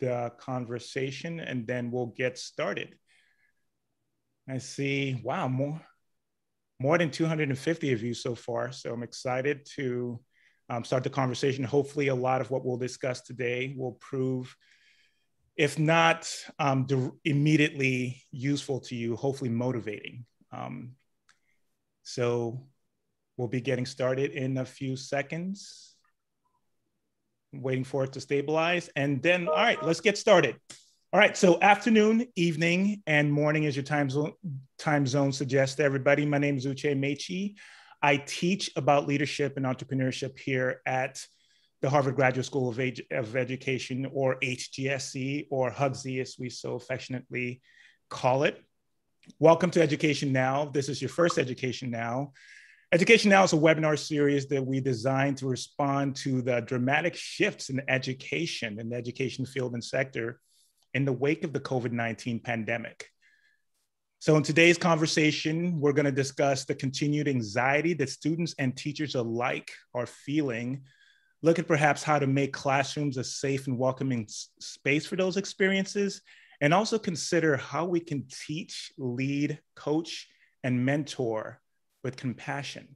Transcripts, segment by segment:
the conversation, and then we'll get started. I see, wow, more than 250 of you so far. So I'm excited to start the conversation. Hopefully a lot of what we'll discuss today will prove, if not immediately useful to you, hopefully motivating. So we'll be getting started in a few seconds. Waiting for it to stabilize. And then, all right, let's get started. All right, so afternoon, evening, and morning is your time zone suggests to everybody. My name is Uche Amaechi. I teach about leadership and entrepreneurship here at the Harvard Graduate School of Education, or HGSE, or HUGSE, as we so affectionately call it. Welcome to Education Now. This is your first Education Now. Education Now is a webinar series that we designed to respond to the dramatic shifts in the education field and sector in the wake of the COVID-19 pandemic. So in today's conversation, we're going to discuss the continued anxiety that students and teachers alike are feeling, look at perhaps how to make classrooms a safe and welcoming space for those experiences, and also consider how we can teach, lead, coach, and mentor with compassion.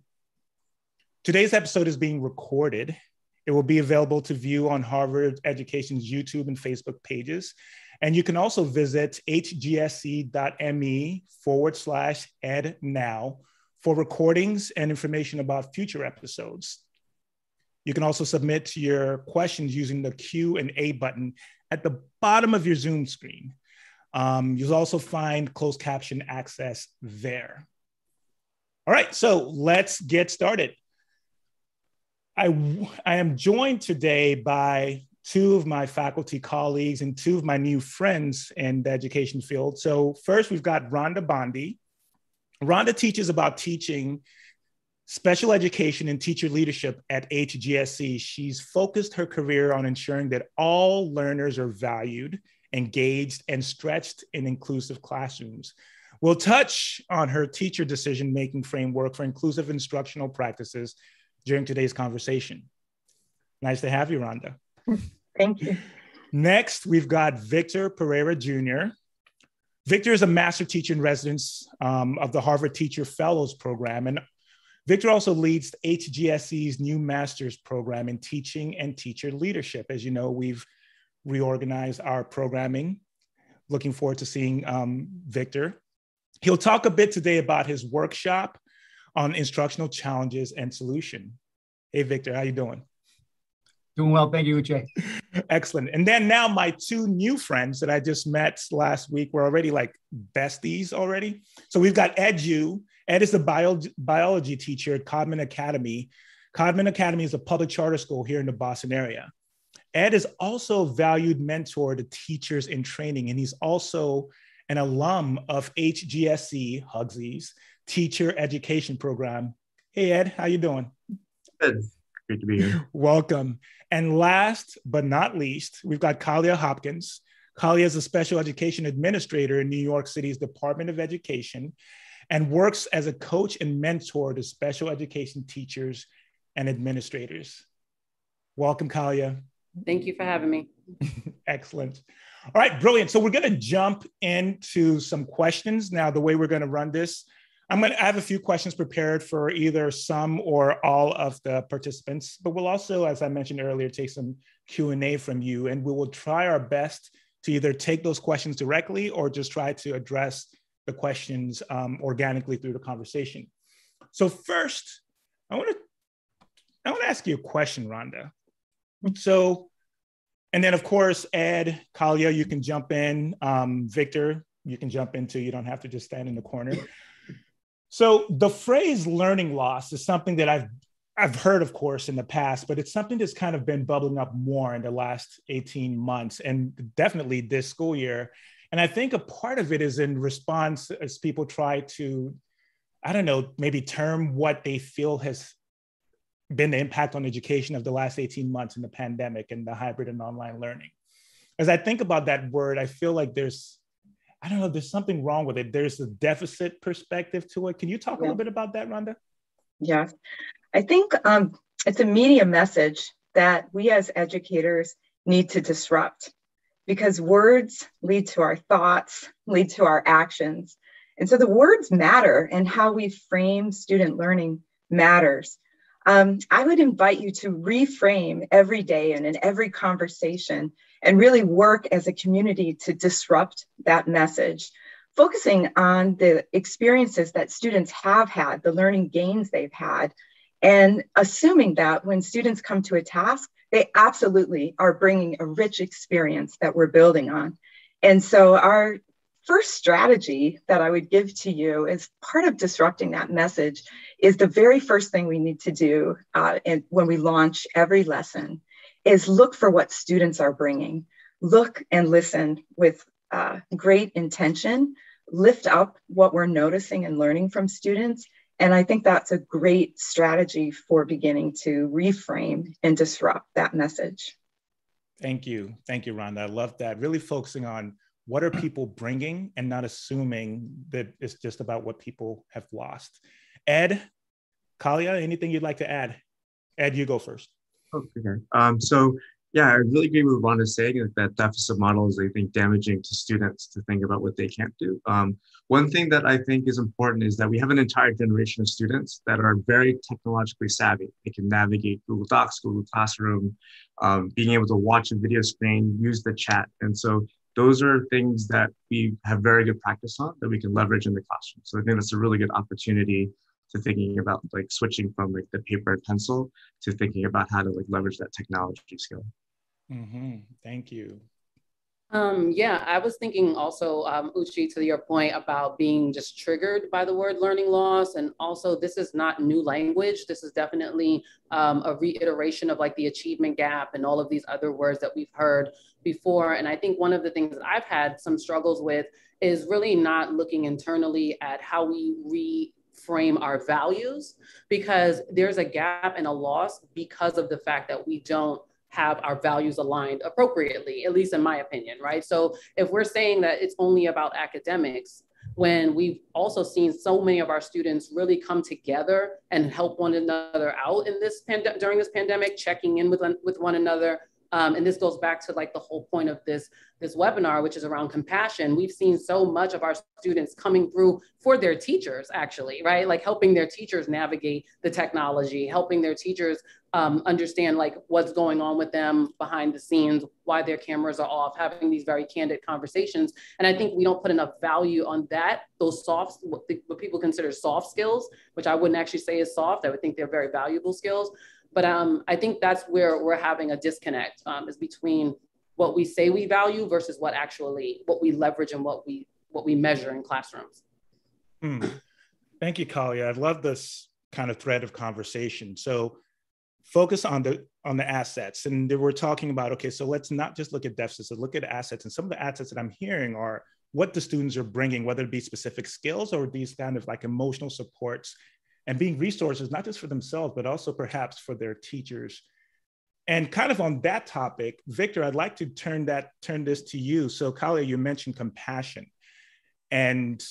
Today's episode is being recorded. It will be available to view on Harvard Education's YouTube and Facebook pages. And you can also visit hgse.me/ednow for recordings and information about future episodes. You can also submit your questions using the Q&A button at the bottom of your Zoom screen. You'll also find closed caption access there. All right, so let's get started. I am joined today by two of my faculty colleagues and two of my new friends in the education field. So first, we've got Rhonda Bondie. Rhonda teaches about teaching, special education, and teacher leadership at HGSE. She's focused her career on ensuring that all learners are valued, engaged, and stretched in inclusive classrooms. We'll touch on her teacher decision-making framework for inclusive instructional practices during today's conversation. Nice to have you, Rhonda. Thank you. Next, we've got Victor Pereira Jr. Victor is a master teacher in residence of the Harvard Teacher Fellows Program. And Victor also leads HGSE's new master's program in teaching and teacher leadership. As you know, we've reorganized our programming. Looking forward to seeing Victor. He'll talk a bit today about his workshop on instructional challenges and solution. Hey, Victor, how you doing? Doing well, thank you, Uche. Excellent. And then now my two new friends that I just met last week, we're already like besties already. So we've got Ed Yu. Ed is the biology teacher at Codman Academy. Codman Academy is a public charter school here in the Boston area. Ed is also a valued mentor to teachers in training, and he's also an alum of HGSE, HUGSE's teacher education program. Hey, Ed, how you doing? Good. Great to be here. Welcome. And last but not least, we've got Kalia Hopkins. Kalia is a special education administrator in New York City's Department of Education and works as a coach and mentor to special education teachers and administrators. Welcome, Kalia. Thank you for having me. Excellent. All right, brilliant. So we're going to jump into some questions. Now, the way we're going to run this, I have a few questions prepared for either some or all of the participants, but we'll also, as I mentioned earlier, take some Q&A from you, and we will try our best to either take those questions directly or just try to address the questions organically through the conversation. So first, I want to ask you a question, Rhonda. So, and then of course, Ed, Kalia, you can jump in. Victor, you can jump in too. You don't have to just stand in the corner. So the phrase learning loss is something that I've heard, of course, in the past, but it's something that's kind of been bubbling up more in the last 18 months and definitely this school year. And I think a part of it is in response as people try to, I don't know, maybe term what they feel has been the impact on education of the last 18 months in the pandemic and the hybrid and online learning. As I think about that word, I feel like there's, I don't know, there's something wrong with it. There's a deficit perspective to it. Can you talk a little bit about that, Rhonda? Yes, I think it's a media message that we as educators need to disrupt. because words lead to our thoughts, lead to our actions. And so the words matter, and how we frame student learning matters. I would invite you to reframe every day and in every conversation and really work as a community to disrupt that message, focusing on the experiences that students have had, the learning gains they've had, and assuming that when students come to a task, they absolutely are bringing a rich experience that we're building on. And so our first strategy that I would give to you as part of disrupting that message is the very first thing we need to do and when we launch every lesson is look for what students are bringing. Look and listen with great intention, lift up what we're noticing and learning from students. And I think that's a great strategy for beginning to reframe and disrupt that message. Thank you. Thank you, Rhonda. I love that. Really focusing on what are people bringing and not assuming that it's just about what people have lost. Ed, Kalia, anything you'd like to add? Ed, you go first. Okay. So I really agree with what Rhonda is saying, is that deficit model is, I think, damaging to students to think about what they can't do. One thing that I think is important is that we have an entire generation of students that are very technologically savvy. They can navigate Google Docs, Google Classroom, being able to watch a video screen, use the chat. And so those are things that we have very good practice on that we can leverage in the classroom. So I think that's a really good opportunity to thinking about like switching from like the paper and pencil to thinking about how to like leverage that technology skill. Mm-hmm. Thank you. I was thinking also, Uche, to your point about being just triggered by the word learning loss. And also, this is not new language. This is definitely a reiteration of like the achievement gap and all of these other words that we've heard before. And I think one of the things that I've had some struggles with is really not looking internally at how we frame our values, because there's a gap and a loss because of the fact that we don't have our values aligned appropriately, at least in my opinion, right? So if we're saying that it's only about academics, when we've also seen so many of our students really come together and help one another out in this during this pandemic, checking in with one another. And this goes back to like the whole point of this webinar, which is around compassion. We've seen so much of our students coming through for their teachers, actually, right? Like helping their teachers navigate the technology, helping their teachers understand like what's going on with them behind the scenes, why their cameras are off, having these very candid conversations. And I think we don't put enough value on that, those soft, what people consider soft skills, which I wouldn't actually say is soft. I would think they're very valuable skills. But I think that's where we're having a disconnect is between what we say we value versus what we leverage and what we measure in classrooms. Thank you, Kalia. I love this kind of thread of conversation. So focus on the assets. And we're talking about, okay, so let's not just look at deficits, but look at assets. And some of the assets that I'm hearing are what the students are bringing, whether it be specific skills or these kind of like emotional supports, and being resources, not just for themselves, but also perhaps for their teachers. And kind of on that topic, Victor, I'd like to turn this to you. So Kalia, you mentioned compassion and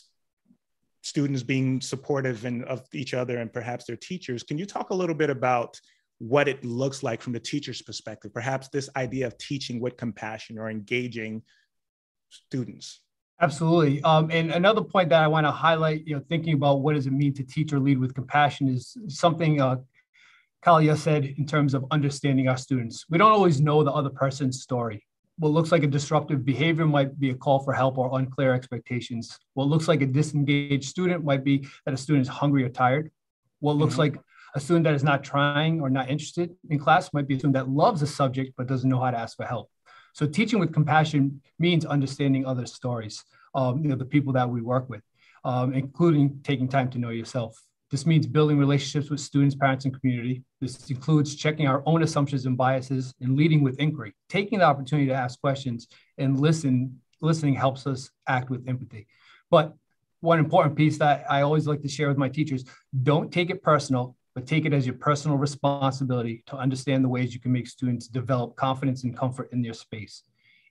students being supportive and of each other and perhaps their teachers. Can you talk a little bit about what it looks like from the teacher's perspective, perhaps this idea of teaching with compassion or engaging students? Absolutely. And another point that I want to highlight, thinking about what does it mean to teach or lead with compassion is something Kalia said in terms of understanding our students. We don't always know the other person's story. What looks like a disruptive behavior might be a call for help or unclear expectations. What looks like a disengaged student might be that a student is hungry or tired. What looks like a student that is not trying or not interested in class might be a student that loves a subject but doesn't know how to ask for help. So teaching with compassion means understanding other stories, the people that we work with, including taking time to know yourself. This means building relationships with students, parents, and community. This includes checking our own assumptions and biases and leading with inquiry. Taking the opportunity to ask questions and listening helps us act with empathy. But one important piece that I always like to share with my teachers, don't take it personal, but take it as your personal responsibility to understand the ways you can make students develop confidence and comfort in their space.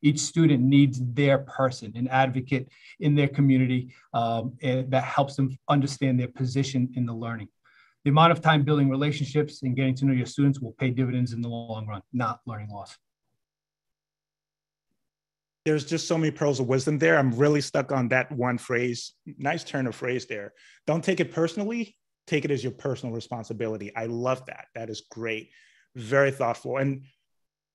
Each student needs their person, an advocate in their community that helps them understand their position in the learning. The amount of time building relationships and getting to know your students will pay dividends in the long run, not learning loss. there's just so many pearls of wisdom there. I'm really stuck on that one phrase. Nice turn of phrase there. Don't take it personally. Take it as your personal responsibility. I love that. That is great. Very thoughtful. And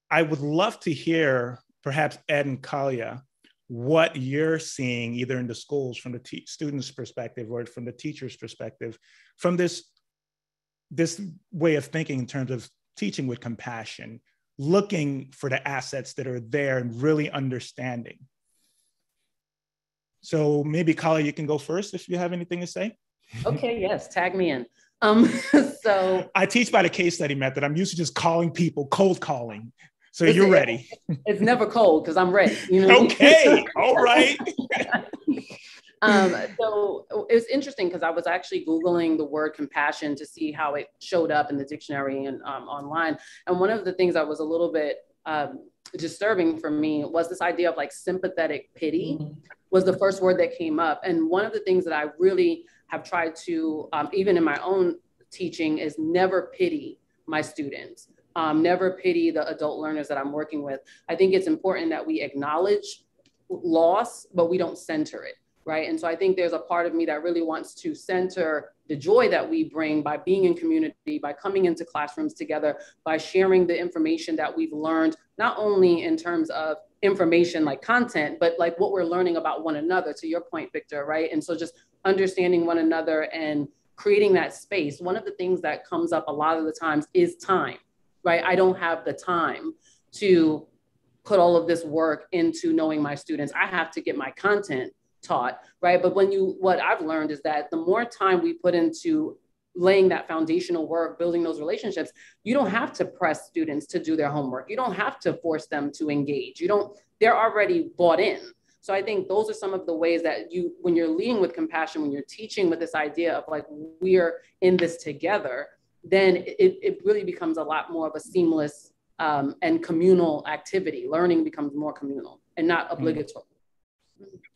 I would love to hear perhaps Ed and Kalia, what you're seeing either in the schools from the students' perspective or from the teachers' perspective, from this way of thinking in terms of teaching with compassion, looking for the assets that are there and really understanding. So maybe Kalia, you can go first if you have anything to say. Okay, yes, tag me in. So I teach by the case study method. I'm used to just calling people, cold calling. So you're ready. It's never cold because I'm ready. You know? Okay, all right. So it was interesting because I was actually Googling the word compassion to see how it showed up in the dictionary and online. And one of the things that was a little bit disturbing for me was this idea of like sympathetic pity was the first word that came up. And one of the things that I really have tried to, even in my own teaching, is never pity my students. Never pity the adult learners that I'm working with. I think it's important that we acknowledge loss, but we don't center it, right? And so I think there's a part of me that really wants to center the joy that we bring by being in community, by coming into classrooms together, by sharing the information that we've learned, not only in terms of information like content, but like what we're learning about one another, to your point, Victor, right? And so just understanding one another and creating that space. One of the things that comes up a lot of the times is time. Right? I don't have the time to put all of this work into knowing my students. I have to get my content taught, right? But what I've learned is that the more time we put into laying that foundational work, building those relationships, you don't have to press students to do their homework. You don't have to force them to engage. They're already bought in. So I think those are some of the ways that when you're leading with compassion, when you're teaching with this idea of like, we're in this together, then it really becomes a lot more of a seamless and communal activity. Learning becomes more communal and not obligatory.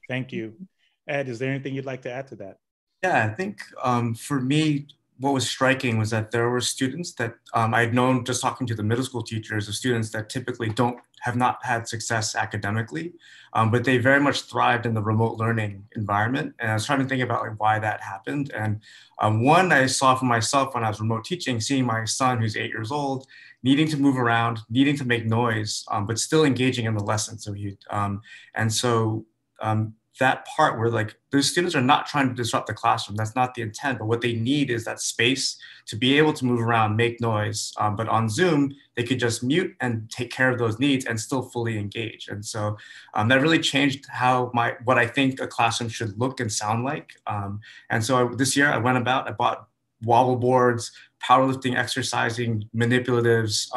Thank you. Ed, is there anything you'd like to add to that? Yeah, I think for me, what was striking was that there were students that I'd known just talking to the middle school teachers of students that typically have not had success academically, but they very much thrived in the remote learning environment. And I was trying to think about like, why that happened. And one I saw for myself when I was remote teaching, seeing my son who's 8 years old, needing to move around, needing to make noise, but still engaging in the lesson. So that part where like those students are not trying to disrupt the classroom. That's not the intent, but what they need is that space to be able to move around, make noise. But on Zoom, they could just mute and take care of those needs and still fully engage. And so that really changed what I think a classroom should look and sound like. And so this year I bought wobble boards, powerlifting, exercising, manipulatives,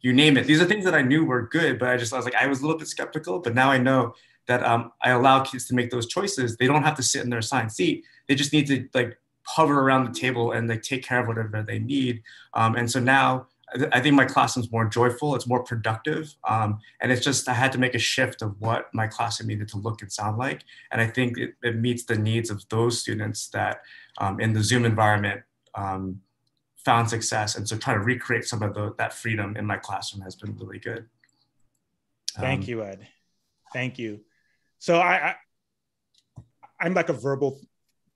you name it. These are things that I knew were good, but I was a little bit skeptical, but now I know that I allow kids to make those choices. They don't have to sit in their assigned seat. They just need to like hover around the table and like take care of whatever they need. And so now I think my classroom's more joyful, it's more productive. And it's just, I had to make a shift of what my classroom needed to look and sound like. And I think it meets the needs of those students that in the Zoom environment found success. And so trying to recreate some of that freedom in my classroom has been really good. Thank you, Ed. Thank you. So I'm like a verbal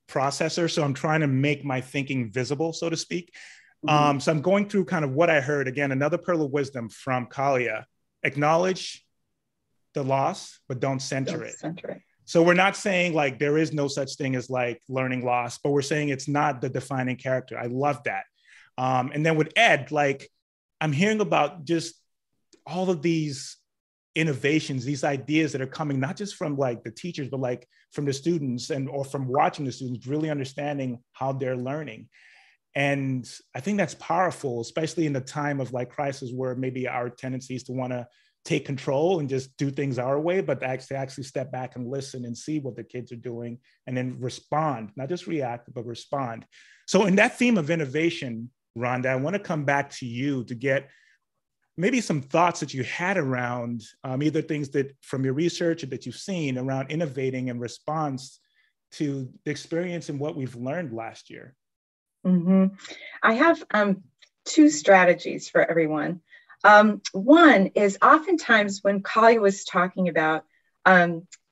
processor, so I'm trying to make my thinking visible, so to speak. So I'm going through kind of what I heard. Again, another pearl of wisdom from Kalia. Acknowledge the loss, but don't center it. So we're not saying like there is no such thing as like learning loss, but we're saying it's not the defining character. I love that. And then with Ed, like I'm hearing about just all of these innovations, these ideas that are coming, not just from like the teachers, but like from the students or from watching the students, really understanding how they're learning. And I think that's powerful, especially in the time of like crisis where maybe our tendency is to want to take control and just do things our way, but actually step back and listen and see what the kids are doing and then respond, not just react, but respond. So in that theme of innovation, Rhonda, I want to come back to you to get maybe some thoughts that you had around either things that from your research or that you've seen around innovating in response to the experience and what we've learned last year. Mm-hmm. I have two strategies for everyone. One is oftentimes when Kalia was talking about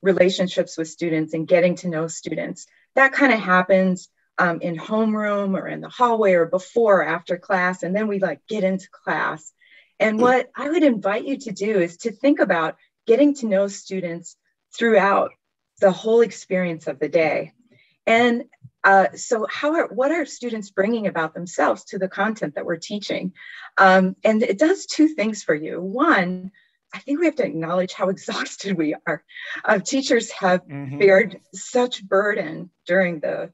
relationships with students and getting to know students. That kind of happens in homeroom or in the hallway or before or after class. And then we like get into class. And what I would invite you to do is to think about getting to know students throughout the whole experience of the day. And so what are students bringing about themselves to the content that we're teaching? And it does two things for you. One, I think we have to acknowledge how exhausted we are. Teachers have beared such burden during the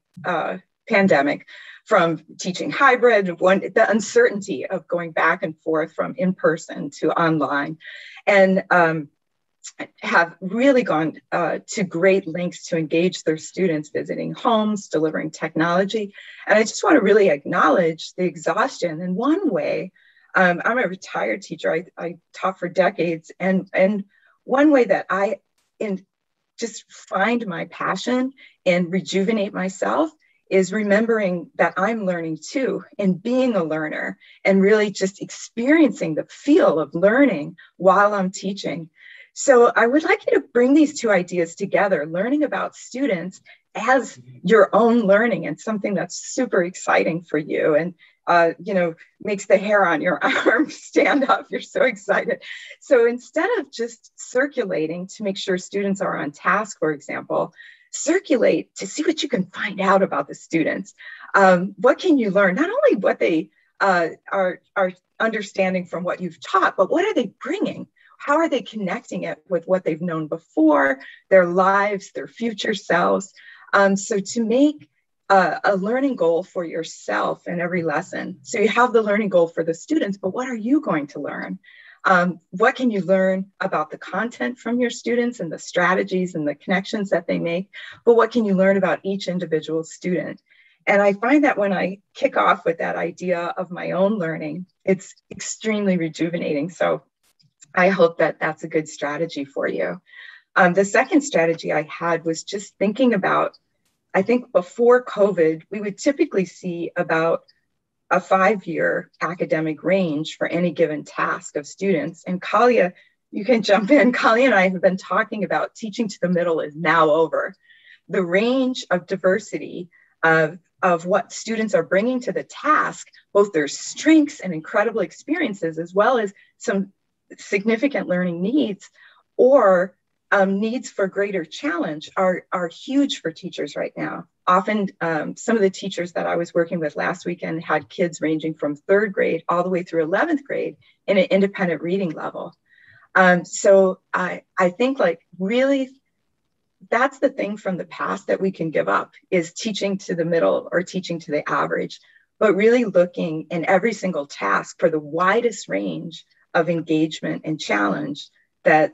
pandemic, from teaching hybrid, the uncertainty of going back and forth from in-person to online, and have really gone to great lengths to engage their students, visiting homes, delivering technology. And I just want to really acknowledge the exhaustion. And one way, I'm a retired teacher, I taught for decades, and one way that I just find my passion and rejuvenate myself is remembering that I'm learning too, and being a learner, and really just experiencing the feel of learning while I'm teaching. So I would like you to bring these two ideas together, learning about students as your own learning, and something that's super exciting for you and makes the hair on your arm stand up. You're so excited. So instead of just circulating to make sure students are on task, for example, circulate to see what you can find out about the students. What can you learn? Not only what they are understanding from what you've taught, but what are they bringing? How are they connecting it with what they've known before, their lives, their future selves? So to make a learning goal for yourself in every lesson. So you have the learning goal for the students, but what are you going to learn? What can you learn about the content from your students and the strategies and the connections that they make? But what can you learn about each individual student? And I find that when I kick off with that idea of my own learning, it's extremely rejuvenating. So I hope that that's a good strategy for you. The second strategy I had was just thinking about, I think before COVID, we would typically see about a 5-year academic range for any given task of students. And Kalia, you can jump in. Kalia and I have been talking about teaching to the middle is now over. The range of diversity of what students are bringing to the task, both their strengths and incredible experiences, as well as some significant learning needs or needs for greater challenge, are huge for teachers right now. Often some of the teachers that I was working with last weekend had kids ranging from 3rd grade all the way through 11th grade in an independent reading level. So I think really that's the thing from the past that we can give up, is teaching to the middle or teaching to the average, but really looking in every single task for the widest range of engagement and challenge that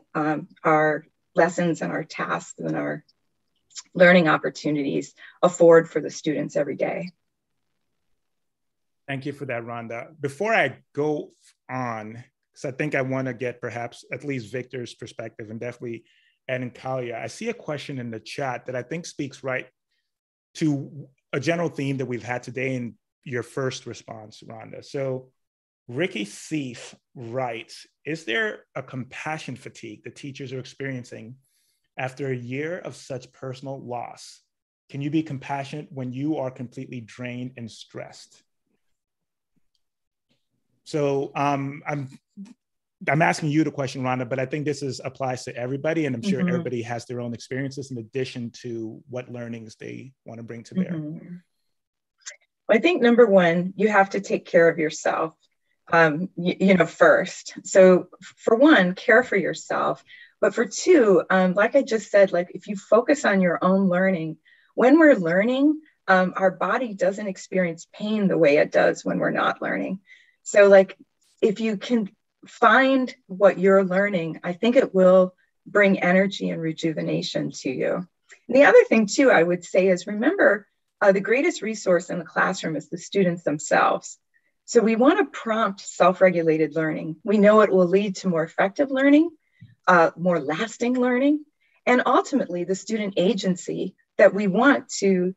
our lessons and our tasks and our learning opportunities afford for the students every day. Thank you for that, Rhonda. Before I go on, because I think I want to get perhaps at least Victor's perspective and definitely Ed and Kalia, I see a question in the chat that I think speaks right to a general theme that we've had today in your first response, Rhonda. So Ricky Seif writes, is there a compassion fatigue that teachers are experiencing after a year of such personal loss? Can you be compassionate when you are completely drained and stressed? So I'm asking you the question, Rhonda, but I think this applies to everybody, and I'm sure everybody has their own experiences in addition to what learnings they want to bring to bear. Well, I think number one, you have to take care of yourself, first. So for one, care for yourself. But for two, like I just said, if you focus on your own learning, when we're learning, our body doesn't experience pain the way it does when we're not learning. So if you can find what you're learning, I think it will bring energy and rejuvenation to you. And the other thing too, I would say is, remember, the greatest resource in the classroom is the students themselves. So we want to prompt self-regulated learning. We know it will lead to more effective learning, more lasting learning, and ultimately the student agency that we want to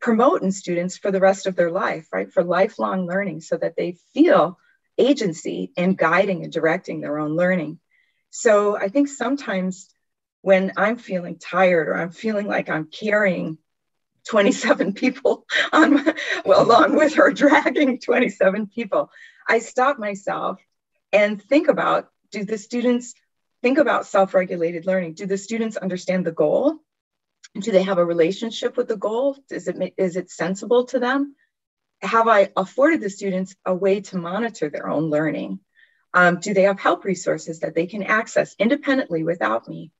promote in students for the rest of their life, right? For lifelong learning, so that they feel agency in guiding and directing their own learning. So I think sometimes when I'm feeling tired or I'm feeling like I'm carrying 27 people on, well, along with her dragging 27 people, I stop myself and think about, do the students think about self-regulated learning? Do the students understand the goal? Do they have a relationship with the goal? Is it sensible to them? Have I afforded the students a way to monitor their own learning? Do they have help resources that they can access independently without me?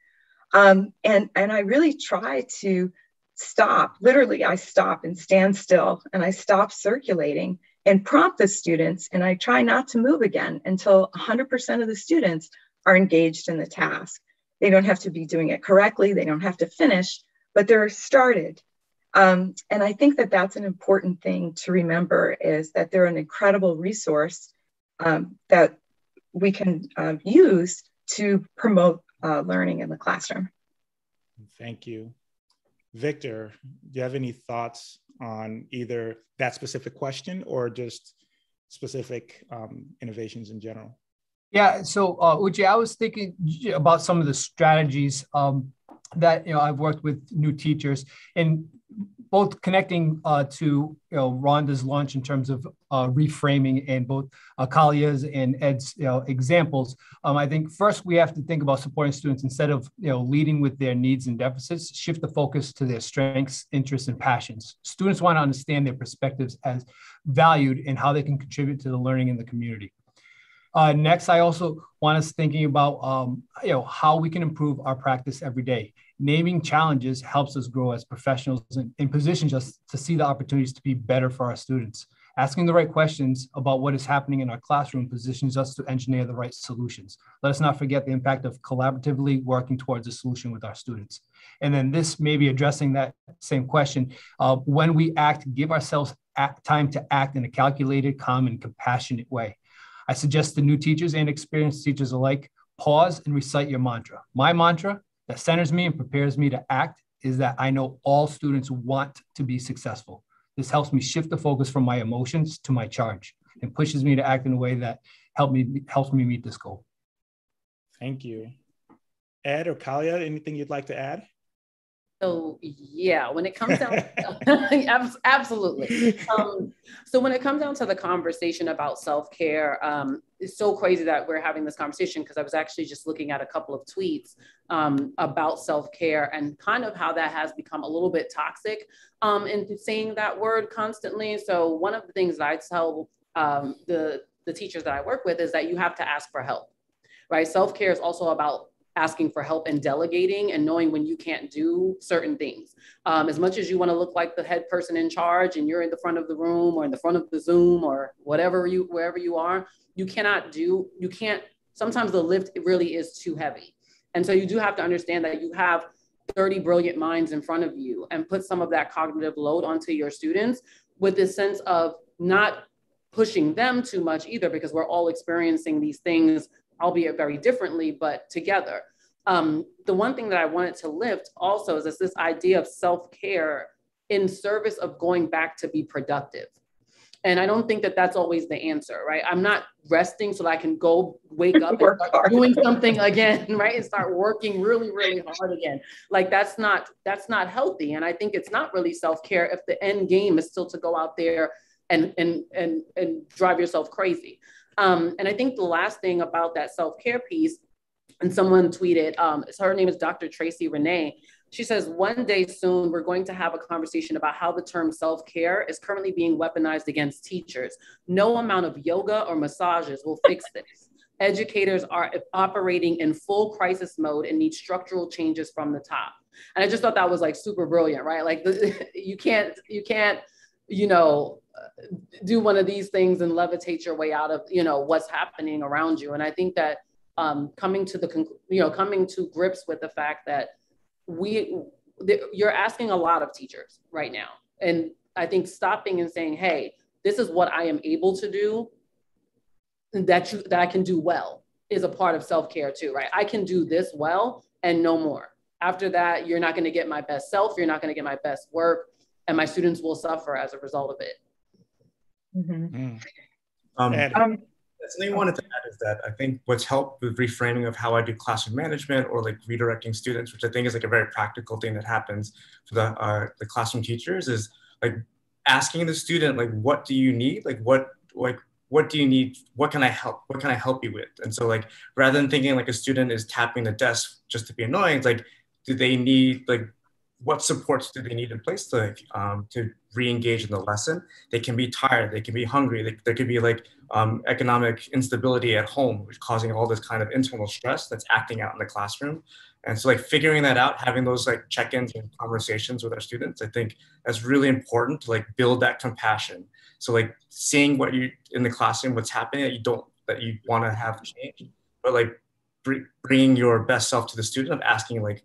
And I really try to stop, literally I stop and stand still and I stop circulating and prompt the students, and I try not to move again until 100% of the students are engaged in the task. They don't have to be doing it correctly, they don't have to finish, but they're started. And I think that that's an important thing to remember, is that they're an incredible resource that we can use to promote learning in the classroom. Thank you. Victor, do you have any thoughts on either that specific question or just specific innovations in general? Yeah, so Uche, I was thinking about some of the strategies that I've worked with new teachers, and both connecting to Rhonda's launch in terms of reframing, and both Kalia's and Ed's examples. I think first we have to think about supporting students instead of leading with their needs and deficits. Shift the focus to their strengths, interests, and passions. Students want to understand their perspectives as valued and how they can contribute to the learning in the community. Next, I also want us thinking about how we can improve our practice every day. Naming challenges helps us grow as professionals and positions us to see the opportunities to be better for our students. Asking the right questions about what is happening in our classroom positions us to engineer the right solutions. Let us not forget the impact of collaboratively working towards a solution with our students. And then this may be addressing that same question. When we act, give ourselves time to act in a calculated, calm, and compassionate way. I suggest the new teachers and experienced teachers alike pause and recite your mantra. My mantra that centers me and prepares me to act is that I know all students want to be successful. This helps me shift the focus from my emotions to my charge and pushes me to act in a way that helps me meet this goal. Thank you. Ed or Kalia, anything you'd like to add? So yeah, when it comes down, absolutely. So when it comes down to the conversation about self-care, it's so crazy that we're having this conversation, because I was actually just looking at a couple of tweets about self-care and kind of how that has become a little bit toxic in saying that word constantly. So one of the things that I tell the teachers that I work with is that you have to ask for help, right? Self-care is also about asking for help and delegating and knowing when you can't do certain things. As much as you want to look like the head person in charge and you're in the front of the room or in the front of the Zoom or whatever wherever you are, sometimes the lift really is too heavy. And so you do have to understand that you have 30 brilliant minds in front of you, and put some of that cognitive load onto your students with this sense of not pushing them too much either, because we're all experiencing these things, albeit very differently, but together. The one thing that I wanted to lift also is this idea of self-care in service of going back to be productive. And I don't think that that's always the answer, right? I'm not resting so that I can go wake up and start doing something again, right? And start working really, really hard again. Like that's not healthy. And I think it's not really self-care if the end game is still to go out there and drive yourself crazy. And I think the last thing about that self-care piece, and someone tweeted, her name is Dr. Tracy Renee. She says, one day soon, we're going to have a conversation about how the term self-care is currently being weaponized against teachers. No amount of yoga or massages will fix this. Educators are operating in full crisis mode and need structural changes from the top. And I just thought that was like super brilliant, right? Like you can't do one of these things and levitate your way out of, what's happening around you. And I think that coming to grips with the fact that you're asking a lot of teachers right now. And I think stopping and saying, hey, this is what I am able to do that I can do well is a part of self-care too, right? I can do this well and no more. After that, you're not going to get my best self. You're not going to get my best work. And my students will suffer as a result of it. Mm-hmm. Mm. Something I wanted to add is that I think what's helped with reframing of how I do classroom management or like redirecting students, which I think is like a very practical thing that happens for the classroom teachers, is like asking the student, like, what do you need? What do you need? What can I help? What can I help you with? And so like, rather than thinking like a student is tapping the desk just to be annoying, it's like, do they need, like, what supports do they need in place to re-engage in the lesson? They can be tired, they can be hungry, there could be like economic instability at home, which is causing all this kind of internal stress that's acting out in the classroom. And so like figuring that out, having those like check-ins and conversations with our students, I think that's really important to like build that compassion. So like seeing what you in the classroom, what's happening that you wanna have change, but like bringing your best self to the student of asking like,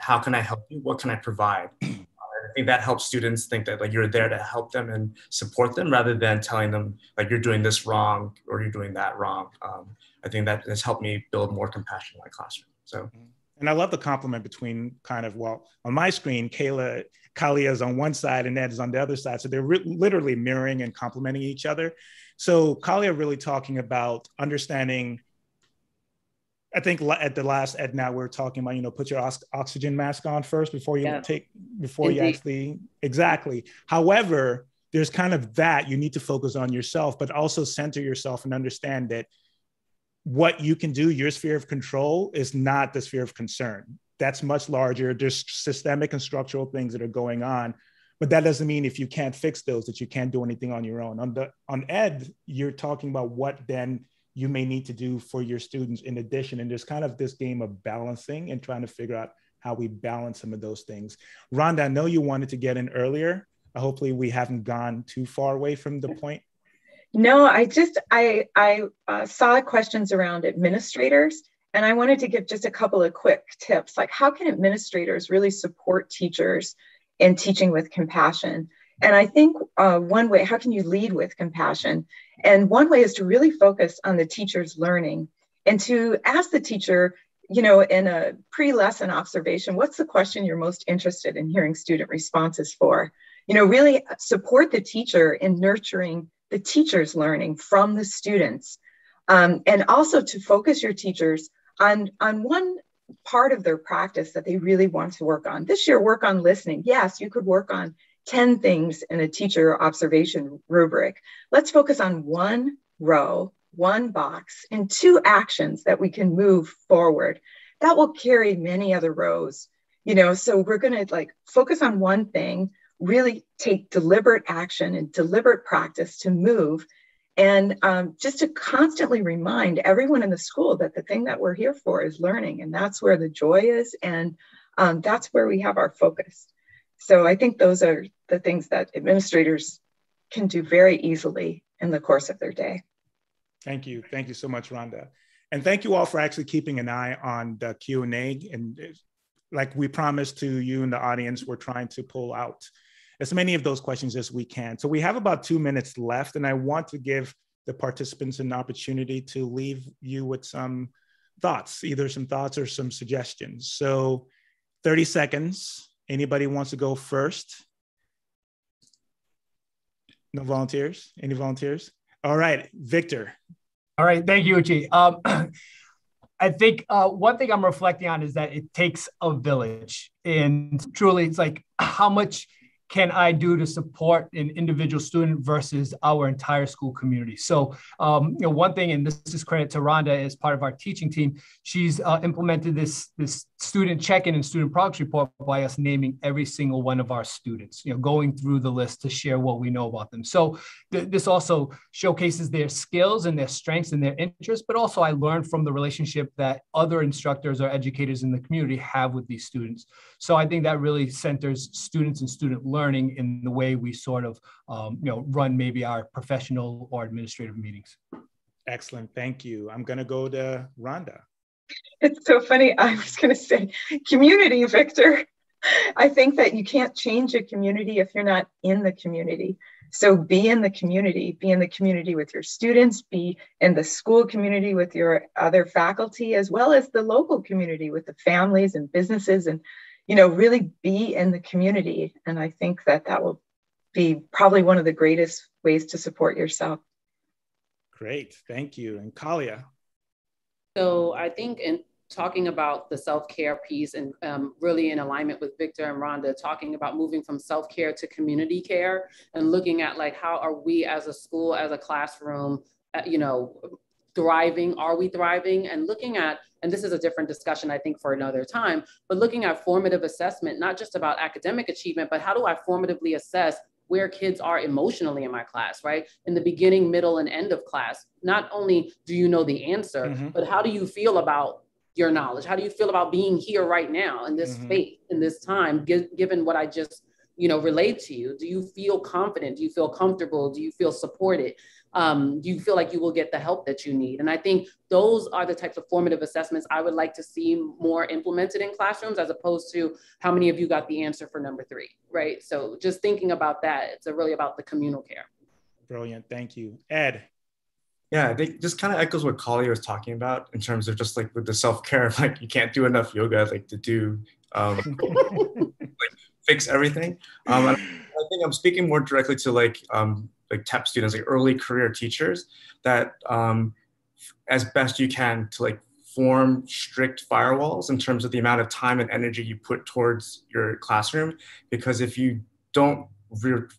how can I help you? What can I provide? I think that helps students think that like you're there to help them and support them rather than telling them like you're doing this wrong or you're doing that wrong. I think that has helped me build more compassion in my classroom. So, and I love the compliment between kind of, well, on my screen, Kalia is on one side and Ed is on the other side. So they're literally mirroring and complementing each other. So Kalia really talking about understanding, I think at the last Ed Now, we were talking about, you know, put your oxygen mask on first before you exactly. However, there's kind of that you need to focus on yourself, but also center yourself and understand that what you can do, your sphere of control is not the sphere of concern. That's much larger. There's systemic and structural things that are going on, but that doesn't mean if you can't fix those, that you can't do anything on your own. On Ed, you're talking about what then you may need to do for your students in addition. And there's kind of this game of balancing and trying to figure out how we balance some of those things. Rhonda, I know you wanted to get in earlier. Hopefully we haven't gone too far away from the point. No, I saw questions around administrators, and I wanted to give just a couple of quick tips. Like, how can administrators really support teachers in teaching with compassion? And I think one way, how can you lead with compassion? And one way is to really focus on the teacher's learning and to ask the teacher, you know, in a pre-lesson observation, what's the question you're most interested in hearing student responses for? You know, really support the teacher in nurturing the teacher's learning from the students. And also to focus your teachers on one part of their practice that they really want to work on. This year, work on listening. Yes, you could work on 10 things in a teacher observation rubric. Let's focus on one row, one box, and two actions that we can move forward. That will carry many other rows, you know, so we're gonna like focus on one thing, really take deliberate action and deliberate practice to move. And just to constantly remind everyone in the school that the thing that we're here for is learning, and that's where the joy is, and that's where we have our focus. So I think those are the things that administrators can do very easily in the course of their day. Thank you. Thank you so much, Rhonda. And thank you all for actually keeping an eye on the Q&A. And like we promised to you in the audience, we're trying to pull out as many of those questions as we can. So we have about 2 minutes left, and I want to give the participants an opportunity to leave you with some thoughts, either some thoughts or some suggestions. So 30 seconds. Anybody wants to go first? No volunteers? Any volunteers? All right, Victor. All right, thank you, Uche. I think one thing I'm reflecting on is that it takes a village. And truly, it's like, how much can I do to support an individual student versus our entire school community? So you know, one thing, and this is credit to Rhonda as part of our teaching team, she's implemented this student check-in and student progress report by us naming every single one of our students, you know, going through the list to share what we know about them. So this also showcases their skills and their strengths and their interests, but also I learned from the relationship that other instructors or educators in the community have with these students. So I think that really centers students and student learning in the way we sort of, you know, run maybe our professional or administrative meetings. Excellent, thank you. I'm gonna go to Rhonda. It's so funny, I was gonna say community, Victor. I think that you can't change a community if you're not in the community. So be in the community with your students, be in the school community with your other faculty, as well as the local community with the families and businesses, and you know, really be in the community. And I think that that will be probably one of the greatest ways to support yourself. Great, thank you. And Kalia? So I think in talking about the self-care piece and really in alignment with Victor and Rhonda, talking about moving from self-care to community care and looking at like, how are we as a school, as a classroom, thriving? Are we thriving? And looking at, and this is a different discussion, I think, for another time, but looking at formative assessment, not just about academic achievement, but how do I formatively assess where kids are emotionally in my class, right? In the beginning, middle, and end of class, not only do you know the answer, but how do you feel about your knowledge? How do you feel about being here right now in this space, in this time, given what I just relayed to you? Do you feel confident? Do you feel comfortable? Do you feel supported? Do you feel like you will get the help that you need? And I think those are the types of formative assessments I would like to see more implemented in classrooms, as opposed to how many of you got the answer for number 3, right? So just thinking about that, it's really about the communal care. Brilliant, thank you. Ed? Yeah, I think just kind of echoes what Kalia was talking about in terms of just like with the self-care, like you can't do enough yoga like to do, like fix everything. I think I'm speaking more directly to like TEP students, like early career teachers, that as best you can to like form strict firewalls in terms of the amount of time and energy you put towards your classroom. Because if you don't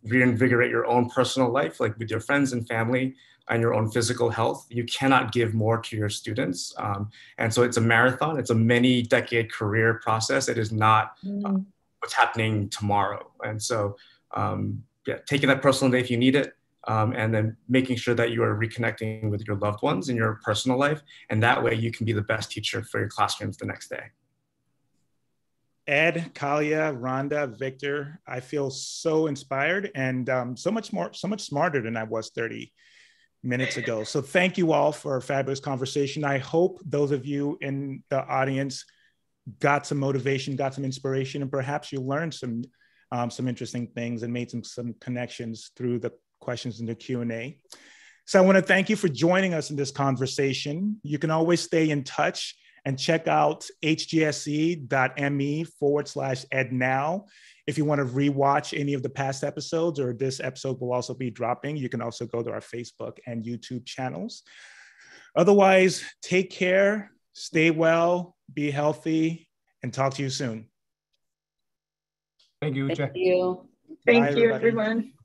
reinvigorate your own personal life, like with your friends and family and your own physical health, you cannot give more to your students. And so it's a marathon, it's a many decade career process. It is not what's happening tomorrow. And so yeah, taking that personal day if you need it, and then making sure that you are reconnecting with your loved ones in your personal life. And that way you can be the best teacher for your classrooms the next day. Ed, Kalia, Rhonda, Victor, I feel so inspired and so much smarter than I was 30 minutes ago. So thank you all for a fabulous conversation. I hope those of you in the audience got some motivation, got some inspiration, and perhaps you learned some interesting things and made some connections through the questions in the Q&A. So I want to thank you for joining us in this conversation. You can always stay in touch and check out hgse.me/ednow. If you want to rewatch any of the past episodes, or this episode will also be dropping, you can also go to our Facebook and YouTube channels. Otherwise, take care, stay well, be healthy, and talk to you soon. Thank you, Uche. Thank you. Bye, everybody. Everyone.